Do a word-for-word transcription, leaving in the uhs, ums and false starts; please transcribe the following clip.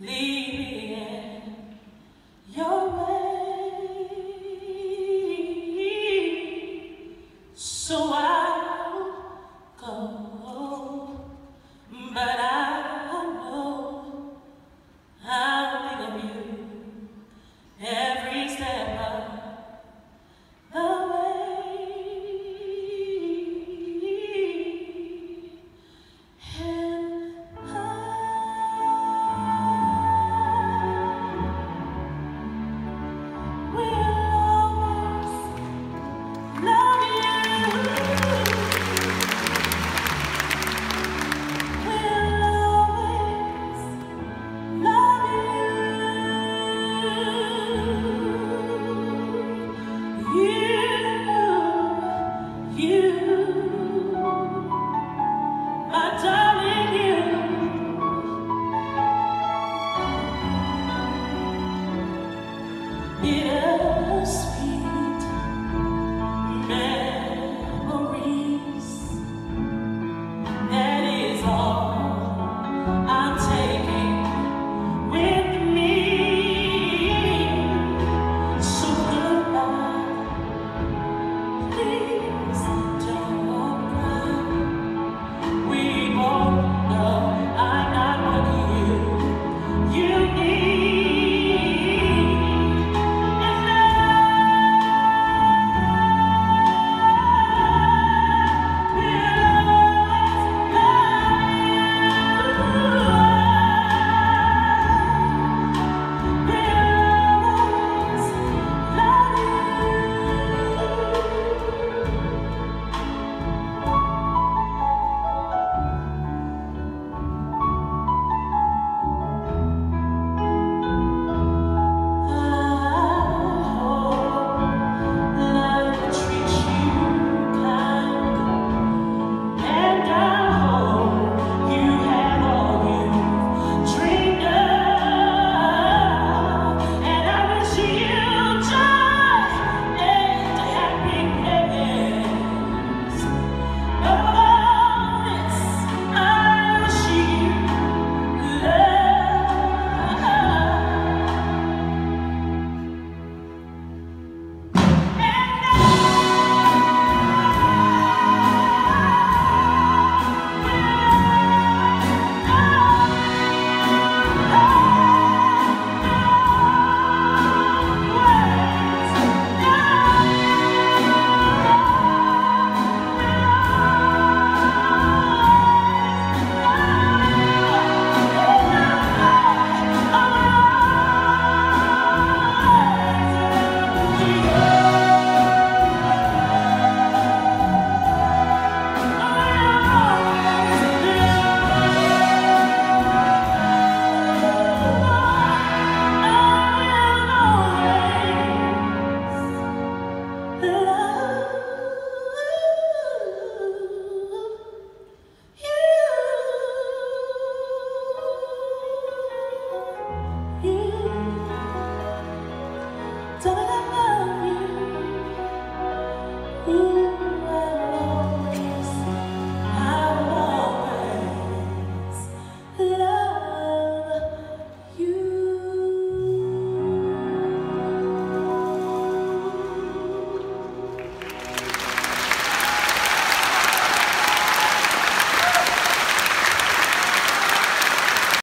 Leave.